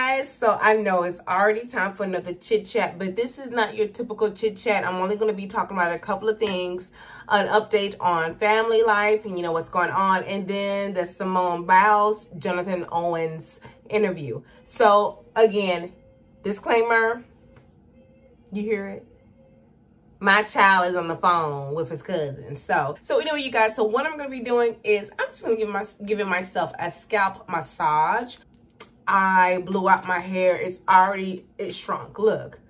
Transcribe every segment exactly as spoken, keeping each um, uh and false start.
guys, so I know it's already time for another chit chat, but this is not your typical chit chat. I'm only going to be talking about a couple of things, an update on family life and you know what's going on, and then the Simone Biles, Jonathan Owens interview. So again, disclaimer, you hear it? My child is on the phone with his cousin. So, so anyway, you guys, so what I'm going to be doing is I'm just going to give my, giving myself a scalp massage. I blew out my hair. It's already, it shrunk. Look,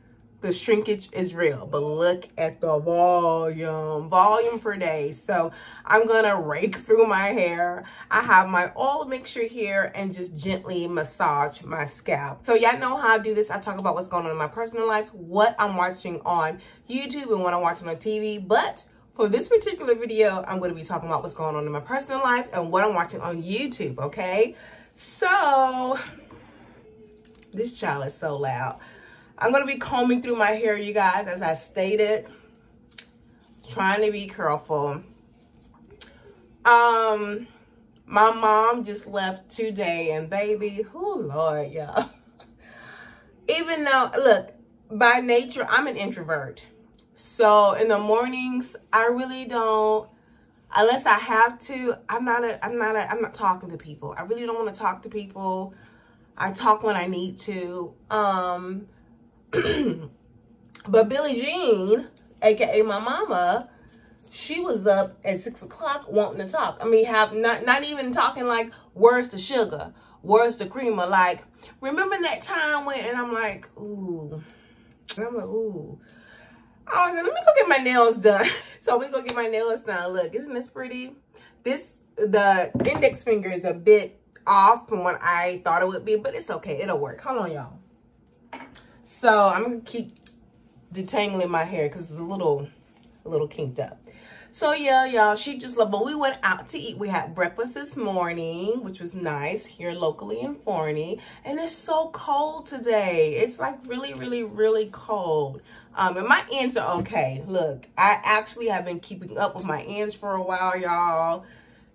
the shrinkage is real, but look at the volume, volume for days. So I'm going to rake through my hair. I have my oil mixture here and just gently massage my scalp. So y'all know how I do this. I talk about what's going on in my personal life, what I'm watching on YouTube and what I'm watching on T V. But for this particular video, I'm going to be talking about what's going on in my personal life and what I'm watching on YouTube, okay? So this child is so loud. I'm going to be combing through my hair, you guys, as I stated, trying to be careful. Um, my mom just left today, and baby, oh Lord, y'all. Even though, look, by nature, I'm an introvert. So in the mornings, I really don't, unless I have to, I'm not a, I'm not a, I'm not talking to people. I really don't want to talk to people. I talk when I need to. Um... But Billie Jean, aka my mama, she was up at six o'clock wanting to talk. I mean, have not not even talking like, where's the sugar? Where's the creamer? Like, remember that time when? And I'm like, ooh, and I'm like, ooh. I was like, let me go get my nails done. So we go get my nails done. Look, isn't this pretty? This the index finger is a bit off from what I thought it would be, but it's okay. It'll work. Hold on, y'all. So I'm gonna keep detangling my hair because it's a little, a little kinked up. So yeah, y'all, she just loved, but we went out to eat. We had breakfast this morning, which was nice here locally in Forney. And it's so cold today. It's like really, really, really cold. Um, and my ends are okay. Look, I actually have been keeping up with my ends for a while, y'all.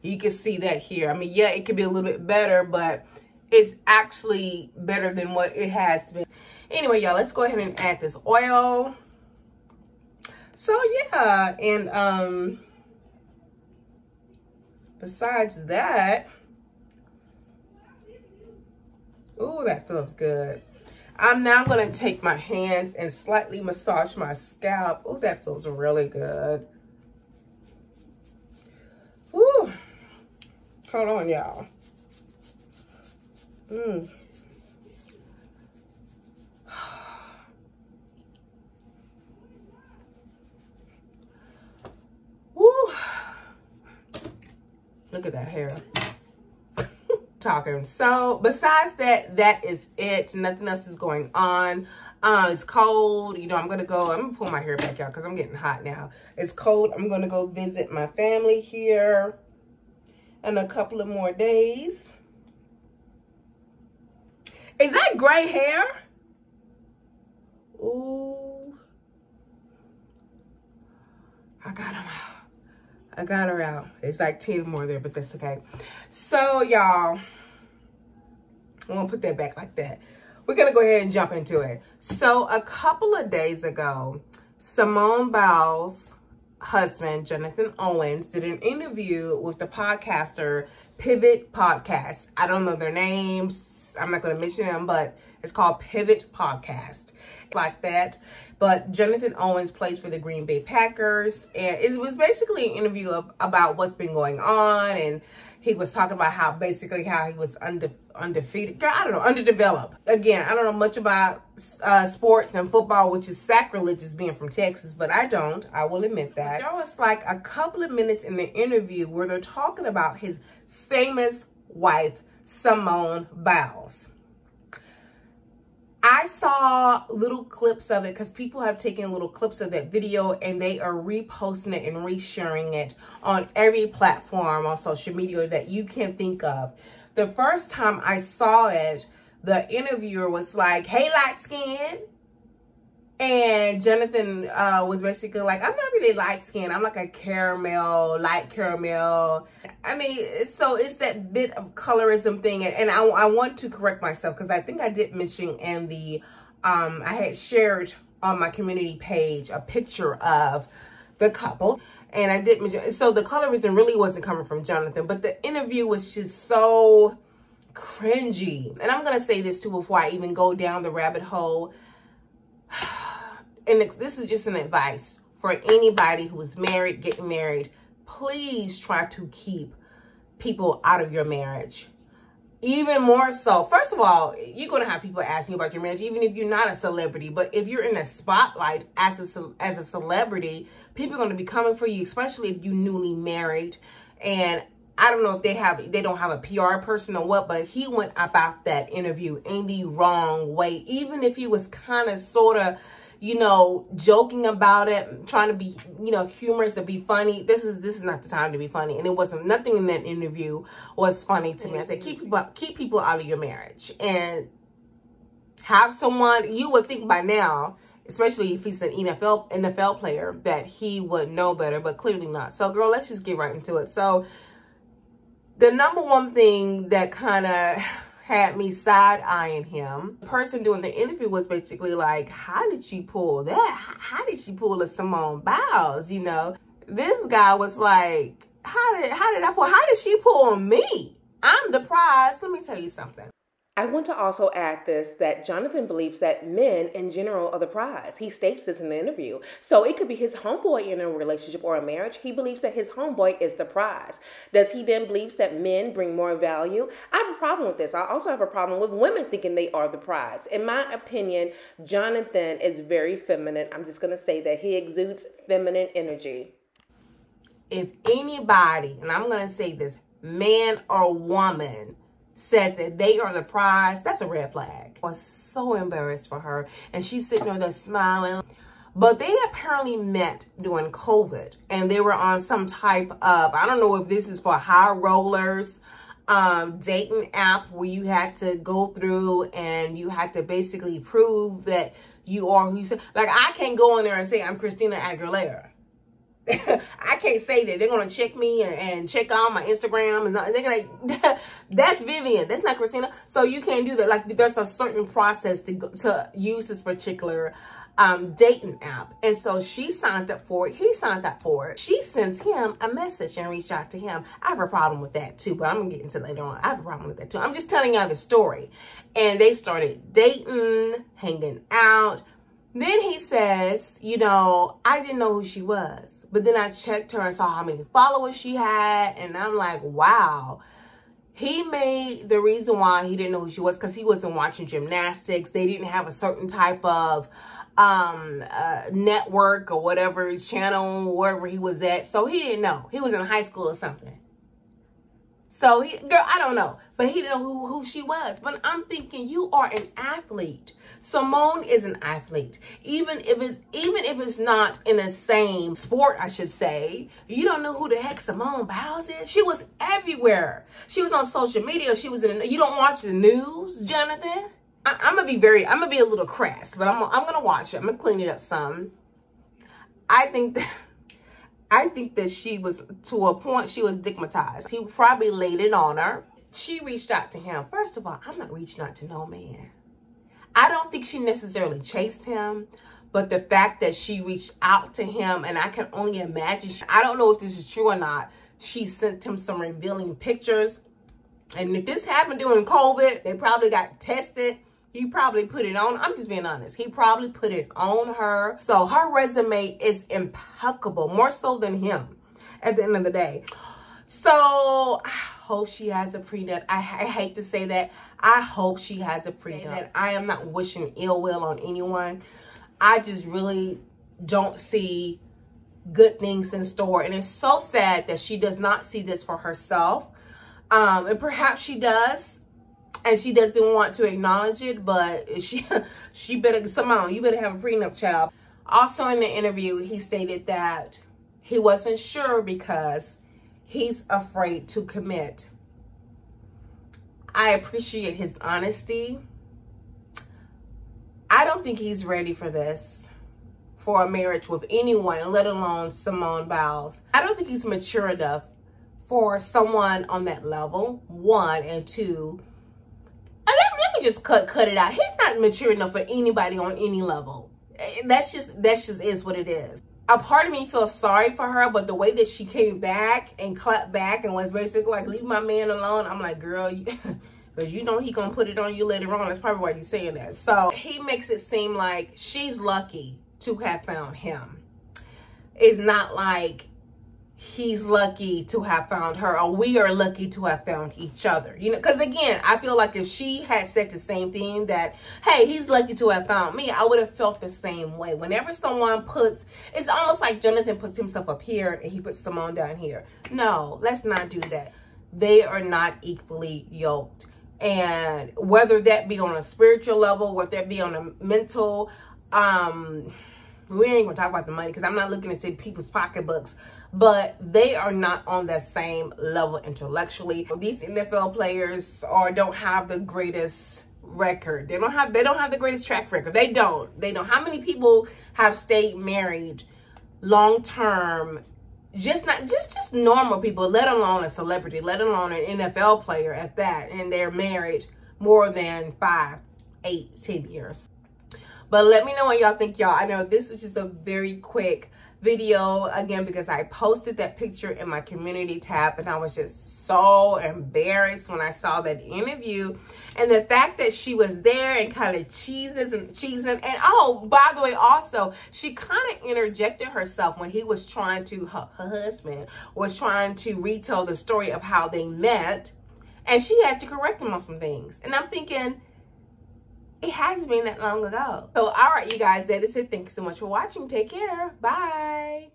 You can see that here. I mean, yeah, it could be a little bit better, but it's actually better than what it has been. Anyway, y'all, let's go ahead and add this oil. So yeah, and um besides that, oh, that feels good. I'm now going to take my hands and slightly massage my scalp. Oh, that feels really good. Whew. Hold on, y'all. Mm. Woo. Look at that hair. Talking. So besides that, that is it. Nothing else is going on. Um, it's cold. You know, I'm going to go. I'm going to pull my hair back, y'all, because I'm getting hot now. It's cold. I'm going to go visit my family here in a couple of more days. Is that gray hair? Ooh. I got him out. I got her out. It's like ten more there, but that's okay. So, y'all, I'm going to put that back like that. We're going to go ahead and jump into it. So, a couple of days ago, Simone Biles' husband, Jonathan Owens, did an interview with the podcaster Pivot Podcast. I don't know their names. I'm not going to mention them, but it's called Pivot Podcast, like that. But Jonathan Owens plays for the Green Bay Packers, and it was basically an interview of, about what's been going on, and he was talking about how basically how he was unde undefeated. Girl, I don't know, underdeveloped. Again, I don't know much about uh, sports and football, which is sacrilegious being from Texas, but I don't. I will admit that. There was like a couple of minutes in the interview where they're talking about his famous wife, Simone Biles. I saw little clips of it because people have taken little clips of that video and they are reposting it and resharing it on every platform on social media that you can think of. The first time I saw it, the interviewer was like, "Hey, light skin, And Jonathan uh, was basically like, I'm not really light skinned. I'm like a caramel, light caramel. I mean, so it's that bit of colorism thing. And, and I, I want to correct myself because I think I did mention in the, um, I had shared on my community page a picture of the couple. And I did mention, so the colorism really wasn't coming from Jonathan. But the interview was just so cringy. And I'm going to say this too before I even go down the rabbit hole. And this is just an advice for anybody who is married, getting married. Please try to keep people out of your marriage. Even more so. First of all, you're going to have people asking you about your marriage, even if you're not a celebrity. But if you're in the spotlight as a, as a celebrity, people are going to be coming for you, especially if you're newly married. And I don't know if they have, they don't have a P R person or what, but he went about that interview in the wrong way. Even if he was kind of, sort of, you know, joking about it, trying to be, you know, humorous, to be funny. This is this is not the time to be funny. And it wasn't, nothing in that interview was funny to me. I said, keep people, keep people out of your marriage. And have someone, you would think by now, especially if he's an N F L player, that he would know better, but clearly not. So, girl, let's just get right into it. So, the number one thing that kind of had me side-eyeing him, the person doing the interview was basically like, how did she pull that? How did she pull a Simone Biles, you know? This guy was like, how did, how did I pull, how did she pull on me? I'm the prize. Let me tell you something. I want to also add this, that Jonathan believes that men in general are the prize. He states this in the interview. So it could be his homeboy in a relationship or a marriage. He believes that his homeboy is the prize. Does he then believe that men bring more value? I have a problem with this. I also have a problem with women thinking they are the prize. In my opinion, Jonathan is very feminine. I'm just going to say that he exudes feminine energy. If anybody, and I'm going to say this, man or woman, says that they are the prize, that's a red flag. I was so embarrassed for her. And she's sitting over there smiling. But they apparently met during COVID. And they were on some type of, I don't know if this is for high rollers, um, dating app where you had to go through and you had to basically prove that you are who you say. Like, I can't go in there and say I'm Christina Aguilera. I can't say that. They're going to check me and, and check on my Instagram. And they're going to, that's Vivian. That's not Christina. So you can't do that. Like, there's a certain process to to use this particular um, dating app. And so she signed up for it. He signed up for it. She sends him a message and reached out to him. I have a problem with that too, but I'm going to get into it later on. I have a problem with that too. I'm just telling y'all the story. And they started dating, hanging out. Then he says, you know, I didn't know who she was. But then I checked her and saw how many followers she had. And I'm like, wow. He made the reason why he didn't know who she was because he wasn't watching gymnastics. They didn't have a certain type of um, uh, network or whatever, channel, wherever he was at. So he didn't know. He was in high school or something. So, he, girl, I don't know. But he didn't know who, who she was. But I'm thinking, you are an athlete. Simone is an athlete. Even if it's even if it's not in the same sport, I should say, you don't know who the heck Simone Biles is? She was everywhere. She was on social media. She was in. You don't watch the news, Jonathan? I, I'm going to be very, I'm going to be a little crass. But I'm, I'm going to watch it. I'm going to clean it up some. I think that. I think that she was, to a point, she was stigmatized. He probably laid it on her. She reached out to him. First of all, I'm not reaching out to no man. I don't think she necessarily chased him, but the fact that she reached out to him, and I can only imagine, she, I don't know if this is true or not, she sent him some revealing pictures. And if this happened during COVID, they probably got tested. He probably put it on. I'm just being honest. He probably put it on her. So her resume is impeccable, more so than him at the end of the day. So I hope she has a prenup. I, I hate to say that. I hope she has a prenup. I am not wishing ill will on anyone. I just really don't see good things in store. And it's so sad that she does not see this for herself. Um, and perhaps she does. And she doesn't want to acknowledge it, but she she better, Simone, you better have a prenup, child. Also in the interview, he stated that he wasn't sure because he's afraid to commit. I appreciate his honesty. I don't think he's ready for this. for a marriage with anyone, let alone Simone Biles. I don't think he's mature enough for someone on that level, one, and two, I mean, let me just cut cut it out. He's not mature enough for anybody on any level. That's just, that's just is what it is. A part of me feels sorry for her, but the way that she came back and clapped back and was basically like, leave my man alone. I'm like, girl, you, because you know he gonna put it on you later on. That's probably why you're saying that. So he makes it seem like she's lucky to have found him. It's not like he's lucky to have found her, or we are lucky to have found each other. You know, because again, I feel like if she had said the same thing that, hey, he's lucky to have found me, I would have felt the same way. Whenever someone puts, it's almost like Jonathan puts himself up here and he puts Simone down here. No, let's not do that. They are not equally yoked. And whether that be on a spiritual level, whether that be on a mental, um, we ain't gonna talk about the money because I'm not looking into people's pocketbooks, but they are not on the same level intellectually. These N F L players are don't have the greatest record. They don't have they don't have the greatest track record. They don't. They don't. How many people have stayed married long term? Just not just just normal people, let alone a celebrity, let alone an N F L player at that, and they're married more than five, eight, ten years. But let me know what y'all think, y'all. I know this was just a very quick video, again, because I posted that picture in my community tab, and I was just so embarrassed when I saw that interview. And the fact that she was there and kind of cheeses and cheesing. And oh, by the way, also, she kind of interjected herself when he was trying to, her, her husband was trying to retell the story of how they met. And she had to correct him on some things. And I'm thinking, it hasn't been that long ago. So, all right, you guys, that is it. Thank you so much for watching. Take care. Bye.